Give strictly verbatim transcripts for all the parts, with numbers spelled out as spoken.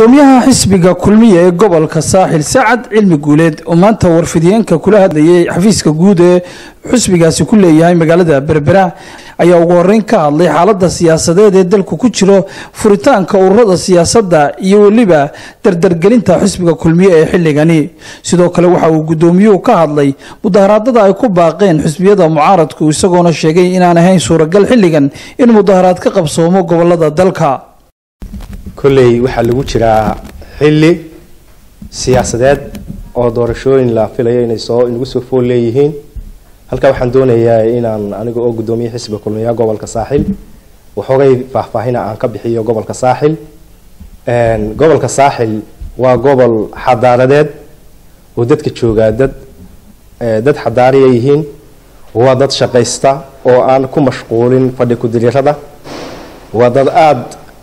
gudoomiyaha xisbiga kulmiye ee gobolka saaxil saacad cilmi guuleed oo maanta warfidiyeenka kula hadlayay xafiiska guud ee xisbigaasi ku leeyahay magaalada berbera ayaa ugu horeyn ka hadlay xaaladda siyaasadeed ee dalku ku jiro furitaanka ururada siyaasadda iyo weliba dardargelinta xisbiga kulmiye ee xilligani sidoo kale waxa uu gudoomiyuhu ka hadlay mudaharaadada ay ku baaqeen xisbiyada mucaaradku isagoona sheegay inaan ahayn suuragal xilligan in mudaharaad ka qabsoomo gobolada dalka كلي وحل وجرا حلي سياسات أو دورشون لا في لين يسوع نقصوا فوليهين هل كوا حندون هي إن أنا جو قدومي حسب كل مياه قبل كساحل وحري فهنا عن كبحية قبل كساحل and قبل كساحل وقبل حضارات ودت كتشوجا دت دت حضاريهين ودت شقيستا أو أنا كم مشغولين فدي كدري هذا ودت أد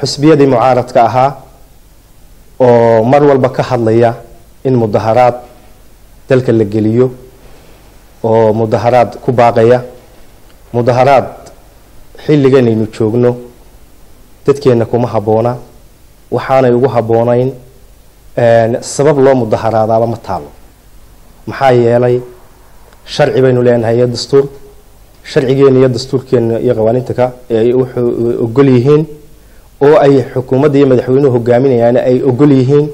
xisbiyada mucaaradka ahaa oo mar walba ka hadlaya in mudaharaad dalka la geliyo oo mudaharaad ku baaqaya mudaharaad xilligan aynu joogno dadkeena kuma haboona waxaanay ugu haboonayn sabab loo mudaharaadaba ma taalo maxaa yeelay sharci baynu leenahay dastuur sharcigeena iyo dastuurkeena iyo qawaaninta ay u ogol yihiin oo ay xukuumadda iyo madaxweynuhu hogaaminayaan ay ogol yihiin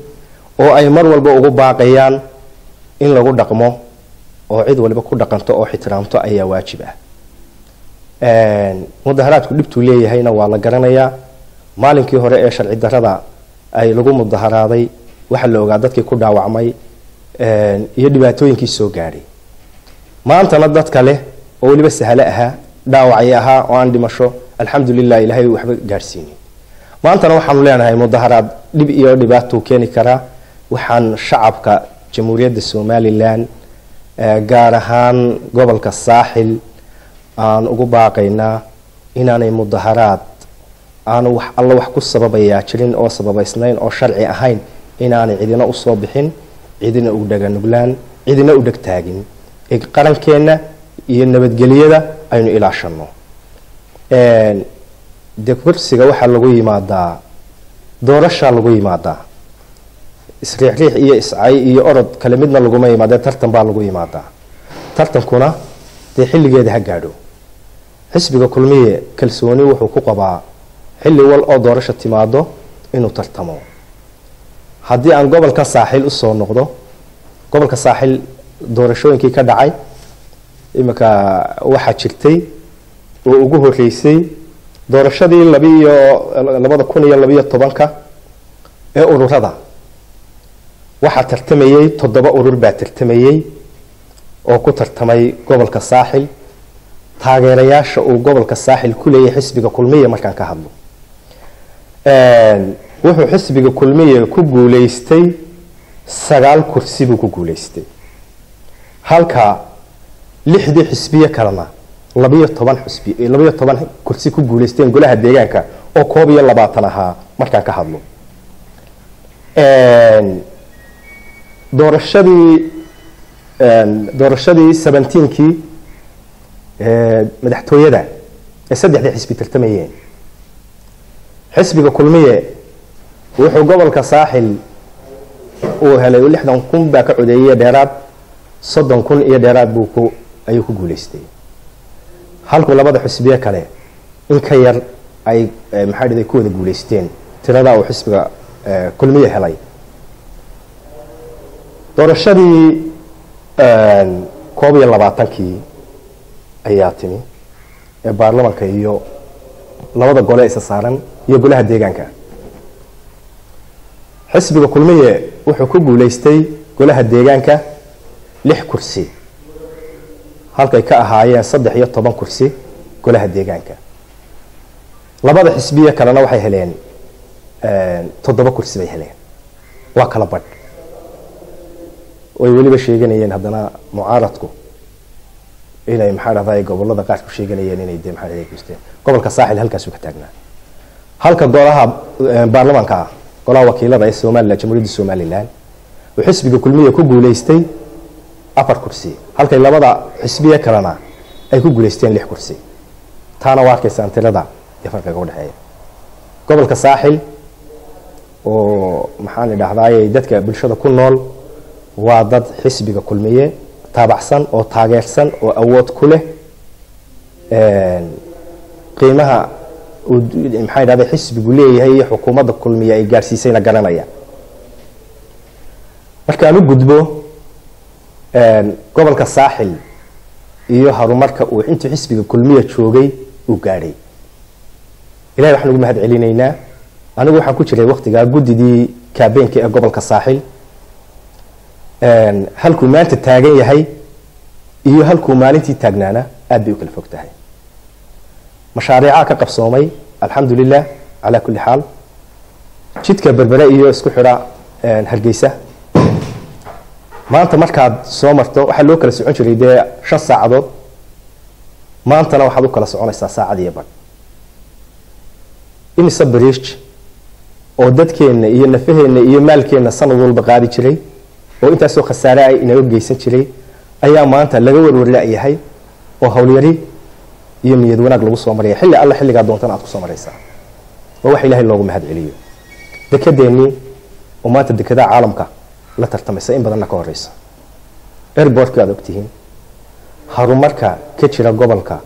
oo ay mar walba ugu baaqayaan in lagu dhaqmo oo cid walba ku dhaqanto oo xitiraamto ayaa waajib ah een mudaharaadku dhibtu leeyahayna waa la garanayaa maalinkii hore ee sharci darrada ay lagu mudaharaaday waxa la ogaa dadkii ku dhaawacmay een iyo dhibaatooyinkii soo gaaray maanta dadka leh oo waliba sahalaha dhaawacayaha oo aan dhimasho alxamdulillah ilaahay waxba gaarsiinay maanta waxaan leenahay mudaharaad dib iyo dhibaato keeni kara waxaan shacabka jamhuuriyadda Somaliland gaar ahaan gobolka saaxil aan ugu baaqaynaa inaanay mudaharaad aan wax alla wax ku sababaya jirin oo sababaysnayn oo sharci ahayn inaanay cidina u soo bixin cidina u dhaganuglaan cidina u dhagtaagin ee qarankeena iyo nabadgeliyada aynu ilaashano een dekursiga waxa lagu yimaadaa doorasha lagu yimaadaa isriixriix iyo iscay iyo orod kala midna lagu yimaadaa tartan baa lagu yimaadaa tartankuna tii xilligeeda ha gaadho xisbiga kulmiye kalsooni wuxuu ku qabaa xilli wal oo doorasha timaado inuu tartamo haddii aan gobolka saaxil u soo noqdo gobolka saaxil doorashooyinkii ka dhacay imika waxa jirtay oo ugu horeysay doorashadii laba kun iyo laba iyo toban ee ururada waxa tartamayay toddoba urur baa tartamayay oo ku tartamay gobolka saaxil taageerayaasha uu gobolka saaxil ku leeyahay xisbiga kulmiye markaan ka hadlo een wuxuu xisbiga kulmiye ku guuleystay sagaal kursi buu ku guuleystay halka lixdii xisbiye kalena laba iyo toban xisbi laba iyo toban kursi ku guuleysteen golaha deegaanka oo koob iyo labaatan ahaa marka ka hadlo een doorashadii een doorashadii sagaal iyo toban-kii ee madaxtooyada ee saddexda xisbi tartamayeen xisbiga kulmiye wuxuu gobolka saaxil oo helay lixdan kun baa ka codeeyay dheeraad soddon kun iyo dheeraad buu ku ayuu ku guuleystay halku labada xisbiye kale in ka yar ay maxay dhigay kooda guuleysteen tirada oo xisbiga kulmiye helay doorashadii een koob iyo labaatan-kii ayaa timi ee baarlamaanka iyo labada gole isa saaran iyo golaha deegaanka xisbiga kulmiye wuxuu ku guuleystay golaha deegaanka lix kursi halka ka ahaayeen saddex iyo toban kursi golaha deegaanka labada xisbiye kalena waxay heleen تضرب كرسي بيهله وكلا برد ويقولي بشيء جنيين هذانا معارضكم إلى محارة ضيق والله ذكرت بشيء جنيين إني دم حدا يكستين قبل كساحل هل كسوق تجنا هل كدورها برلمان كا قالوا وكيل رئيس سومالي جمهورية السوماليلاند وحسب كلمية كوجوليستي أبر كرسي هل كلا بضع حسبية كلنا أي كوجوليستين لح كرسي ثانا واحد سنتين لذا يفرق قول هاي قبل كساحل ومحان الأحداث دتك بالشدة كل نول وعدد حسبك كلمية تابع سن أو تاجر سن أو أوقات كله قيمها ومحان هذا حسب يقولي هي حكومة كلمية إيجار سيسين الجرمية مركا لو جدبو قبل كساحل يهرو مركا وأنت حسبك كلمية شوقي وجاري إلى نحن مهد علينا أنا أقول حكوت شيء وقتي قال جودي دي كابين كي قبل كساحل هل كمالت التاجين هي إيو هل كمالتي تاجنانا أبيك الفقت هي مشاريعك قبصومي الحمد لله على كل حال شيت كبربراء إيو سكحراء هالجيسة ما أنت مركب صومرتو حلوك لسعون شو ليدا شو الساعة ما أنت لو حلوك لسعون الساعة دي يبقى إني صبريش oo dadkeena iyo nafaheena iyo maalkeena sanad walba qaadi jiray oo intaas oo khasaare ay inoo geysan jiray ayaa maanta laga warwaray yahay oo hawliyari iyo miyad wanaag lagu soo maray xilli alla xilliga doontana aad ku soo maraysaa oo wax Ilaahay loogu mahad celiyo dekedeeni oo maanta dekada caalamka la tartamaysa in badan ka horeysa airportka aad ogtihiin horumarka ka jira gobolka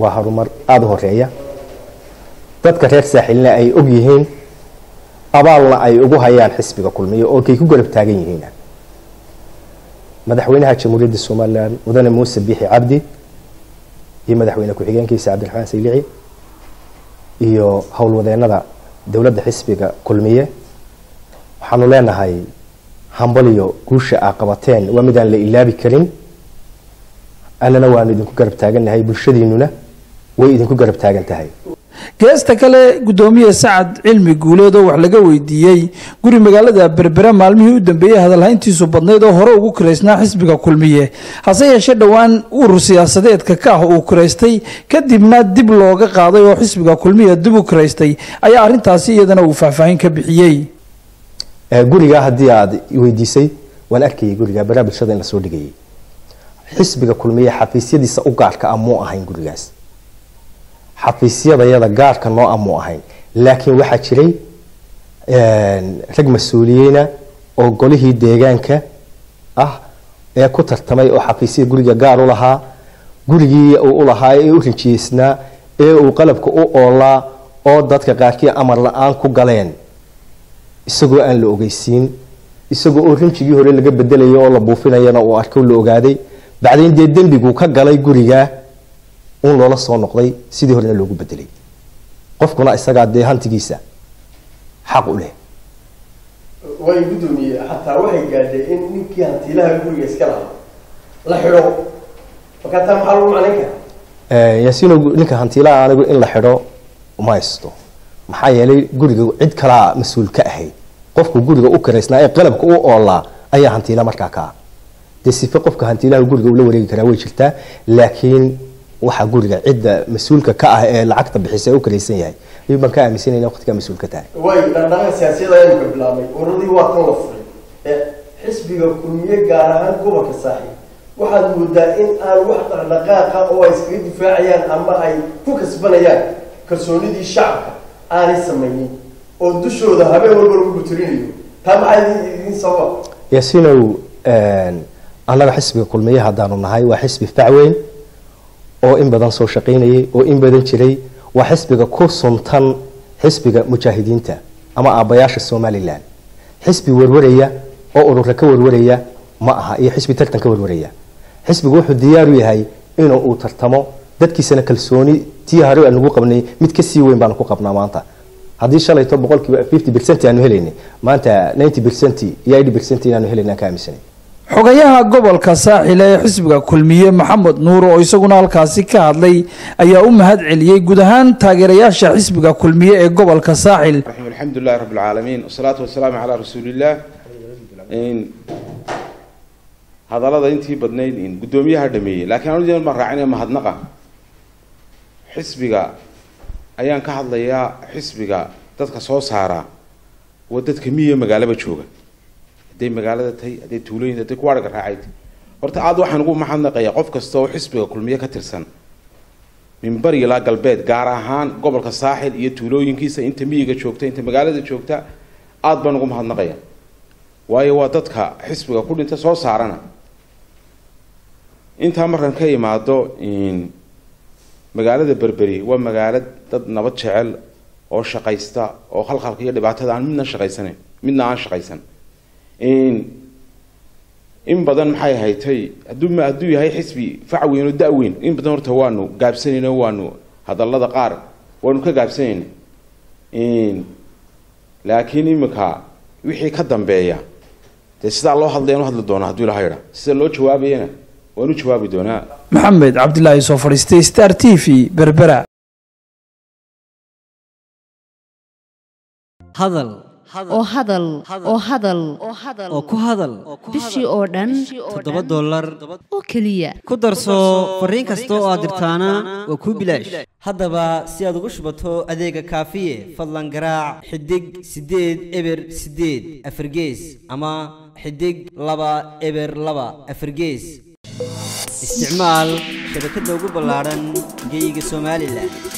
waa horumar aad u horeeya dadka reer saaxilna ay og yihiin أبالله أي أبوها يان حسبك كل مية أو كي كجرب تاجين هنا مدحوينها كمريد السوماليلاند وذن موسى بيحي عبدي يم مدحوينها كحجان كيس عبد الحان سيلعي إيو حول وذن هذا دولة حسبك كل مية حنولنا هاي حنبليو كوش عقبتين ومدن لإلا بكريم أنا لو أنا إذا كجرب تاجين هاي بالشديننا وإذا كجرب تاجين تهاي geesta kale gudoomiye sacad cilmi guuleed oo wax laga weydiiyay guri magaalada berbera maalmihii u dambeeyay hadalhayntiisu badnayd oo hore ugu kureysnaa xisbiga kulmiye hase yeeshee dhawaan urur siyaasadeedka ka ah uu kureystay kadibna dib looga qaaday oo xisbiga kulmiye dib u kureystay ayaa arrintaasi iyadana uu faahfaahin ka bixiyay guriga haddii aad weydiisay waan arkayay guriga berbera bulshada in la soo dhigayay xisbiga kulmiye xafiisyadiisa u gaarka ah muu ahayn gurigaas xafiisyada yada gaarka noo amu ahayn laakiin waxa jiray een rag masuuliyeena oo golaha deegaanka ah ee ku tartamay oo xafiisyada guriga gaar u lahaa gurigii uu u lahaa ee u rinjiisna ee uu qalabka u oola oo dadka qaarkii amar la'aan ku galeen isagoo aan la ogeysiin isagoo oo rinjigii hore laga bedelayo oo la buufinayana oo arkay la ogaaday bacdeen deedanbigu ka galay guriga oo loola soo noqday sidii horena loogu bedelay qofkuna isaga deehantigiisa xaq u leh way gudoomiye hatta waxay gaadhay in ninkii hantilaha guriga iska lahaa la xiro fakat ma xal u malinka ee yaasino ninka hantilaha anagu in la xiro uma isto maxaa yeelay guriga cid kala mas'uul ka ahay qofku guriga u kareysnaa ee qalabka uu oolaa ayaa hantilaha markaa ka dasifa qofka hantilaha guriga uu la wareegi karaa way jirtaa laakiin waxa guriga cid mas'uulka ka ah ee lacagta bixisay oo kareysan yahay niman ka aaminsanay in waqtiga mas'uulka tahay way dadka siyaasada ay ka bilaabay ururdi waa tan lafay ee xisbiga kulmiye gaar ahaan gobolka saaxil waxa uu moodaa in aan wax dhaqdhaqaaq oo ay iska difaacayaan ama ay ku kasbanayaan kalsoonidii shacabka aanay samaynin oo dushooda habeen walba lagu tirinayo tabcan in sabab yaasinow aan anaga xisbiga kulmiye hadaanu nahay waa xisbi facweyn oo in badan soo shaqeynayay oo in badan jiray waa xisbiga ku suntan xisbiga mujaahidiinta ama aabayaasha Soomaaliland xisbi warwaraya oo urur ka warwaraya ma aha iyo xisbi tartan ka warwaraya xisbigu wuxuu diyaar u yahay inuu u tartamo dadkiisana kalsooni tiyaaro aan ugu qabnay mid ka sii weyn baan ku qabnaa maanta haddii shalay toban boqolkiiba fifty percent aanu heleynay maanta ninety percent iyo eighty percent aanu heleynaa ka aaminsanay حقيقة قبل كساحل حسب كلمية محمد نور ويسقون على كاسكة هذي أي أم هاد عليه جدهان تاجرياش حسب كلمية قبل كساحل. الحمد لله رب العالمين والصلاة والسلام على رسول الله. إن هذا لا دين تي بدنين إن قدومي هدمي لكن أنا جل مرة عيني ما هدنقه حسب أيان كهذي يا حسب تذكر صوص هارا ودتك مية مقالة بتشوفه. دي مقالة تي دي تولين دي كوارق رعاية. ورت عاد واحد نقول محمد قيا قفك استوى حسبه كل مية كتر سنة. من بري لا قلبات قارهان قبل كساحل يتولين كيسة أنت مية كشوكتة أنت مقالة كشوكتة عاد بنقول محمد قيا. وهي واتتك حسبه كل أنت صوص سعرنا. أنت مرة كي مع دو إن مقالة بربري ومقالة تد نبت شعل أو شقيستا أو خلق خلقية اللي بعتها عن منا شقيسنة منا عن شقيسنة. إن إن بدن محي هاي تي أدوم أدوي هاي حسبي فعوين ودأوين إن بدن رتوانو جاب سنين وانو هذا الله ذقار وانك جاب سنين إن لكن إمكها وحي قدم بيا تسأل الله حظي أنا حظي دونا هدول هيرة تسأل الله شو أبي أنا وأنا شو أبي دونا محمد عبد الله يوسف رستي ستار تي في بربرة هذا oo hadal oo hadal oo ku hadal bishii oo dhan todoba dollar oo kaliya ku darso fariin kasta oo aad dirtaana waa ku bilaash haddaba si aad ugu shubato adeega kaafiye fadlan garaac xidig sideed eber sideed afargees ama xidig laba eber laba afargees isticmaal shirkadda ugu ballaaran geyga Somaliland.